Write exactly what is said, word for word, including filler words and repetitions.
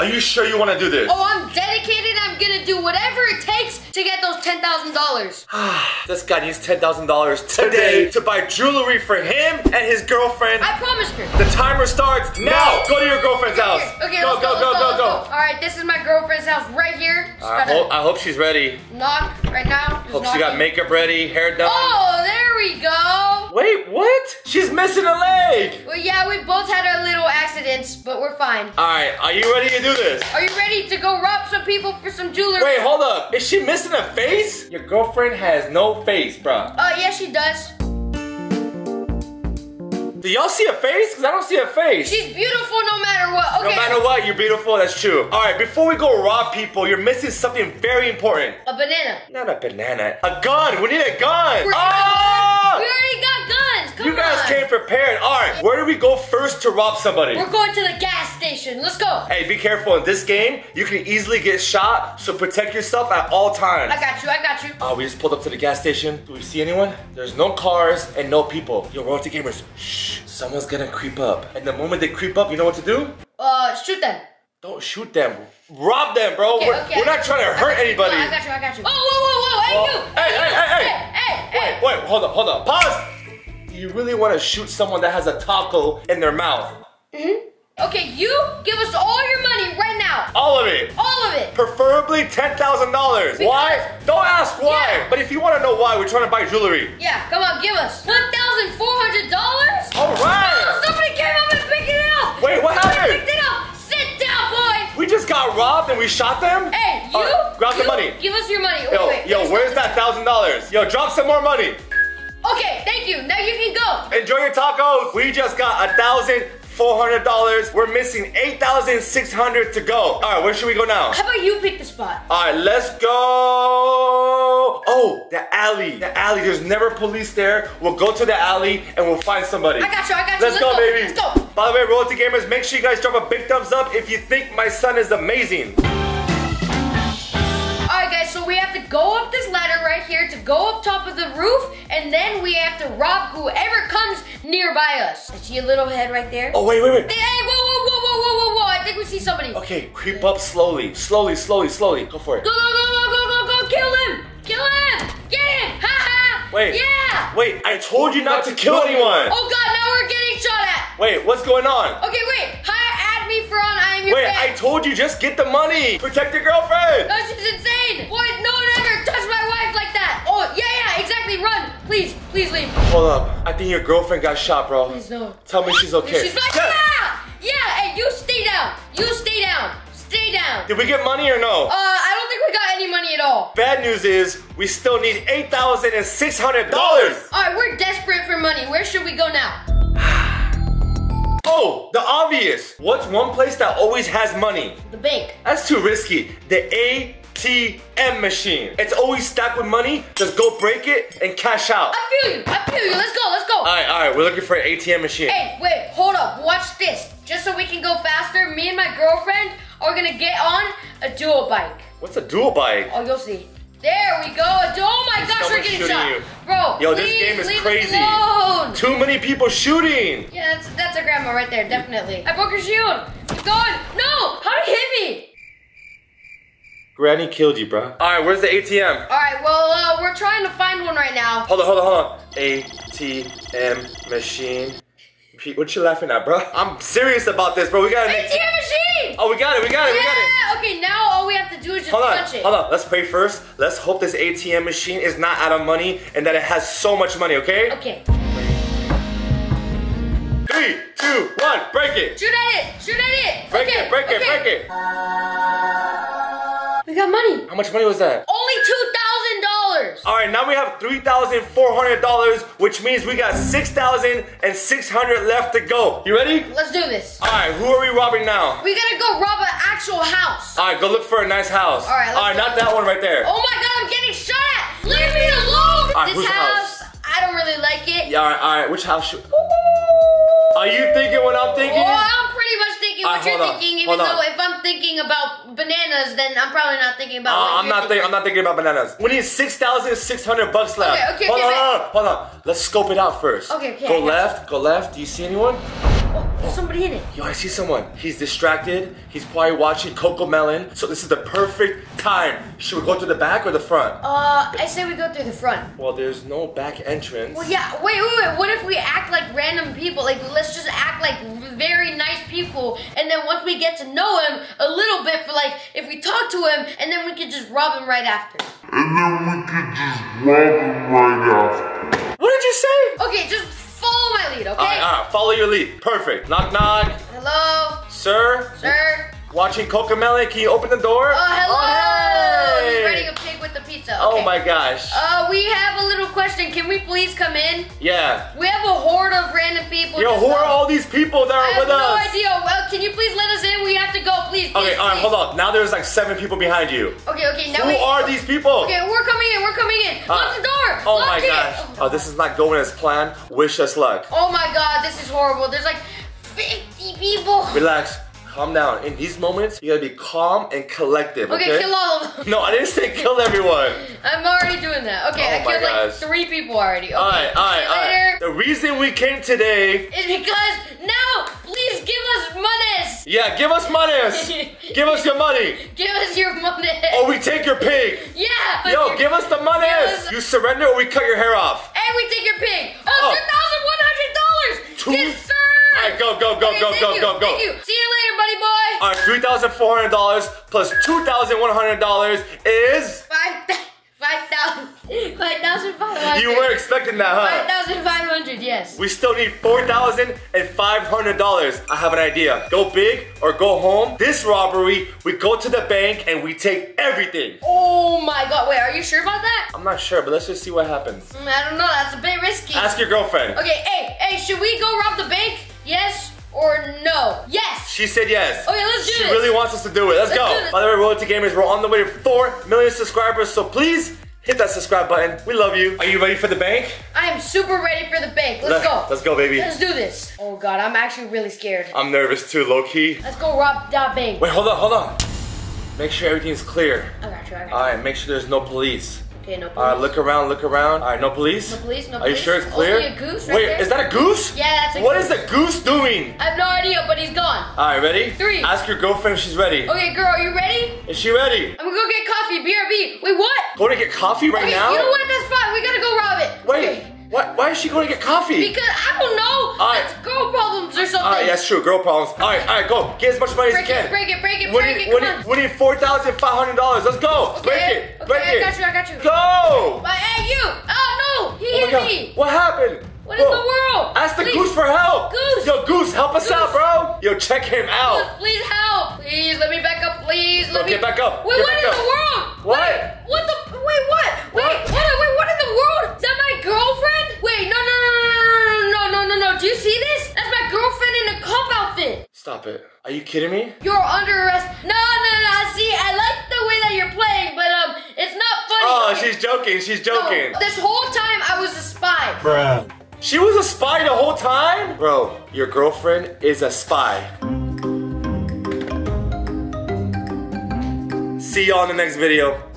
Are you sure you want to do this? Oh, I'm dedicated. I'm going to do whatever it takes to get those ten thousand dollars. This guy needs ten thousand dollars today to buy jewelry for him and his girlfriend. I promised her. The timer starts now. No. Go to your girlfriend's house. Okay, go, let's go, go, go, go, go, go. All right, this is my girlfriend's house right here. Uh, I, hope, I hope she's ready. Knock right now. Just hope knocking. She got makeup ready, hair done. Oh, there we go. Wait, what? She's missing a leg. Well, yeah, we both had our little accidents, but we're fine. All right, are you ready to do this? Are you ready to go rob some people for some jewelry? Wait, hold up. Is she missing a face? Your girlfriend has no face, bro. Oh, uh, yeah, she does. Do y'all see a face? Because I don't see a face. She's beautiful no matter what. Okay. No matter what, you're beautiful. That's true. All right, before we go rob people, you're missing something very important. A banana. Not a banana. A gun. We need a gun. We're oh! We already got guns. Come on. You guys came prepared. All right, where do we go first to rob somebody? We're going to the gas station. Let's go. Hey, be careful. In this game, you can easily get shot, so protect yourself at all times. I got you. I got you. Oh, uh, we just pulled up to the gas station. Do we see anyone? There's no cars and no people. Yo, Royalty Gamers, shh. Someone's gonna creep up. And the moment they creep up, you know what to do? Uh, shoot them. Don't shoot them. Rob them, bro. Okay, we're, okay, we're not trying to hurt anybody. I got you, I got you. Oh, whoa, whoa, whoa, hey, you. Hey, hey, hey, hey, hey. Wait, wait, hold up, hold up. Pause. You really wanna shoot someone that has a taco in their mouth? Mm-hmm. Okay, you give us all your money right now. All of it. All of it. Preferably ten thousand dollars. Why? Don't ask why. Yeah. But if you want to know why, we're trying to buy jewelry. Yeah, come on, give us. one thousand four hundred dollars? All right. Oh, somebody came up and picked it up. Wait, what somebody happened? Picked it up. Sit down, boy. We just got robbed and we shot them? Hey, you. Uh, grab you, the money. Give us your money. Yo, okay, yo where's that one thousand dollars? Yo, drop some more money. Okay, thank you. Now you can go. Enjoy your tacos. We just got one thousand dollars. four hundred dollars. We're missing eight thousand six hundred dollars to go. All right, where should we go now? How about you pick the spot? All right, let's go. Oh, the alley. The alley. There's never police there. We'll go to the alley and we'll find somebody. I got you. I got you. Let's, let's go, go, baby. Let's go. By the way, Royalty Gamers, make sure you guys drop a big thumbs up if you think my son is amazing. So we have to go up this ladder right here to go up top of the roof, and then we have to rob whoever comes nearby us. I see a little head right there. Oh, wait, wait, wait. Hey, hey, whoa, whoa, whoa, whoa, whoa, whoa, whoa. I think we see somebody. Okay, creep up slowly. Slowly, slowly, slowly. Go for it. Go, go, go, go, go, go, go. Kill him. Kill him. Get him. Ha, ha. Wait. Yeah. Wait, I told you not to kill anyone. Oh, God, now we're getting shot at. Wait, what's going on? Okay, wait. Hire, add me for on I Am Your Wait, fan. I told you, just get the money. Protect your girlfriend. No, she's insane. Boy, no one ever touched my wife like that. Oh, yeah, yeah, exactly. Run. Please, please leave. Hold up. I think your girlfriend got shot, bro. Please, no. Tell me she's okay. She's fine. Yeah. Yeah, hey, you stay down. You stay down. Stay down. Did we get money or no? Uh, I don't think we got any money at all. Bad news is we still need eight thousand six hundred dollars. All right, we're desperate for money. Where should we go now? Oh, the obvious. What's one place that always has money? The bank. That's too risky. The A T M machine. It's always stacked with money. Just go break it and cash out. I feel you. I feel you. Let's go. Let's go. All right, all right. We're looking for an A T M machine. Hey, wait. Hold up. Watch this. Just so we can go faster, me and my girlfriend are going to get on a dual bike. What's a dual bike? Oh, you'll see. There we go. Oh my gosh, we're getting shot. You. Bro, yo, please, this game is leave crazy. Alone. Too many people shooting. Yeah, that's, that's a grandma right there, definitely. I broke her shield. Keep going. No, how did you hit me? Granny killed you, bro. All right, where's the A T M? All right, well, uh, we're trying to find one right now. Hold on, hold on, hold on. A T M machine. Pete, what you laughing at, bro? I'm serious about this, bro. We got an A T M machine. Oh, we got it, we got it, yeah. we got it. Okay, now all we have to do is just hold on, touch it. Hold on, let's pray first. Let's hope this A T M machine is not out of money and that it has so much money, okay? Okay. Three, two, one, break it. Shoot at it, shoot at it. Break okay. it, break okay. it, break it. We got money. How much money was that? Only two thousand dollars. All right, now we have three thousand four hundred dollars, which means we got six thousand six hundred dollars left to go. You ready? Let's do this. All right, who are we robbing now? We gotta go rob an actual house. All right, go look for a nice house. All right, let's All right, not that one right there. Oh my God, I'm getting shot at. Leave me alone. Right, this house, house, I don't really like it. Yeah, all right, all right. Which house should... Are you thinking what I'm thinking? Well, I'm pretty much thinking what right, you're on. thinking, even hold though on. if I'm thinking about bananas, then I'm probably not thinking about uh, what I'm you're not thinking. I'm not thinking about bananas. We need six thousand six hundred bucks left. Okay, okay, hold okay. Hold on, hold on, hold on. Let's scope it out first. Okay, okay. Go left, go left. Do you see anyone? Oh. There's somebody in it. Yo, I see someone. He's distracted. He's probably watching Coco Melon. So this is the perfect time. Should we go through the back or the front? Uh, I say we go through the front. Well, there's no back entrance. Well, yeah. Wait, wait, wait. What if we act like random people? Like, let's just act like very nice people. And then once we get to know him a little bit for like, if we talk to him, and then we can just rob him right after. And then we can just rob him right after. What did you say? Okay, just follow my lead, okay? All right, all right, follow your lead. Perfect. Knock, knock. Hello? Sir? Sir? Watching Coco Melon, can you open the door? Oh, hello! Oh, hey. He's ready to pig with the pizza. Okay. Oh my gosh. Uh, we have a little question. Can we please come in? Yeah. We have a horde of random people. Yo, who are all these people that are with us? I have no idea. Well, can you please let us in? We have to go, please. Okay, all right, hold on. Now there's like seven people behind you. Okay, okay. Now who are these people? Okay, we're coming in. We're coming in. Lock the door. Oh my gosh. Oh, this is not going as planned. Wish us luck. Oh my God, this is horrible. There's like fifty people. Relax. Calm down. In these moments, you gotta be calm and collective, okay? Okay, kill all of them. No, I didn't say kill everyone. I'm already doing that. Okay, oh I killed gosh. like three people already. Okay, all right, all right, all right. The reason we came today is because now, please give us monies. Yeah, give us monies. Give us your money. Give us your money. Or we take your pig. Yeah. Yo, give us the monies. Us you surrender or we cut your hair off. And we take your pig. Oh, two thousand one hundred dollars. Two? Yes, sir. All right, go, go, go, okay, go, go, you. go, go. Thank you. See you later. All right, three thousand four hundred dollars plus two thousand one hundred dollars is? five thousand five hundred dollars. five thousand five hundred dollars. You weren't expecting that, huh? five thousand five hundred dollars, yes. We still need four thousand five hundred dollars. I have an idea. Go big or go home. This robbery, we go to the bank and we take everything. Oh my God. Wait, are you sure about that? I'm not sure, but let's just see what happens. Mm, I don't know. That's a bit risky. Ask your girlfriend. Okay, hey, hey, should we go rob the bank? Yes. Or no? Yes! She said yes. Okay, let's do it. She this. really wants us to do it. Let's, let's go. By the way, Royalty Gamers, we're on the way to four million subscribers, so please hit that subscribe button. We love you. Are you ready for the bank? I am super ready for the bank. Let's, let's go. Let's go, baby. Let's do this. Oh, God, I'm actually really scared. I'm nervous too, low-key. Let's go rob that bank. Wait, hold on, hold on. Make sure everything's clear. I got you, I got you. All right, make sure there's no police. Okay, no police. All right, look around, look around. All right, no police? No police, no police. Are you sure it's clear? Only a goose right Wait, there. Is that a goose? Yeah, that's a what goose. What is the goose doing? I have no idea, but he's gone. All right, ready? Three. Ask your girlfriend if she's ready. Okay, girl, are you ready? Is she ready? I'm gonna go get coffee, B R B. Wait, what? Go to get coffee right Wait, now? You know what? That's fine. We gotta go rob it. Wait. Okay. What? Why is she going to get coffee? Because I don't know. All right. That's girl problems or something. All right, that's true. Girl problems. All right, all right, go. Get as much money break as you it, can. Break it, break it, break it, break it. We need four thousand five hundred dollars. Let's go. Okay, break it, okay, break I it. I got you, I got you. Go. But hey, you. Oh, no. He oh hit God. me. What happened? What bro, in the world? Ask the please. goose for help. Goose. Yo, Goose, help us goose. out, bro. Yo, check him out. Please, please help. Please, let me back up, please. Let me. Get back up. Wait, get what in up. the world? What? Wait, what the? Wait, what? Wait, what? Wait, wait, what in the world? Is that my girlfriend? Wait, no, no, no, no, no, no, no, no. Do you see this? That's my girlfriend in a cop outfit. Stop it. Are you kidding me? You're under arrest. No, no, no, I see. I like the way that you're playing, but um, it's not funny. Oh, okay. she's joking. She's joking. No, this whole time I was a spy. Bruh. She was a spy the whole time? Bro, your girlfriend is a spy. See y'all in the next video.